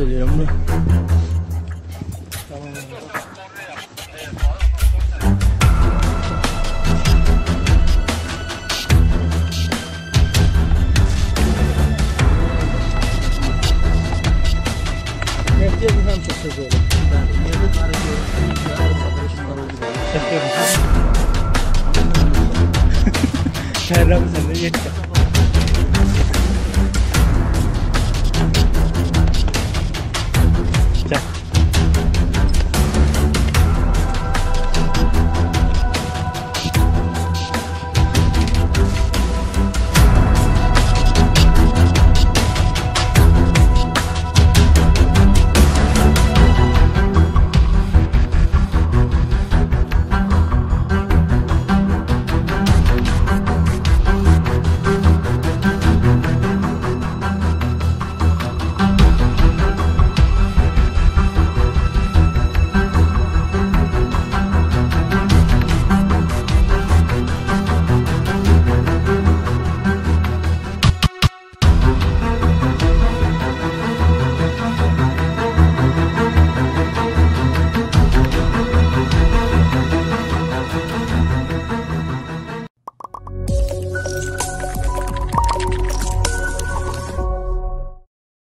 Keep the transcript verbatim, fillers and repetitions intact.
söylüyor bunu. Mehdi'ye çok söz oldu. Yani yedi tane görüşmeler oldu. Yeah.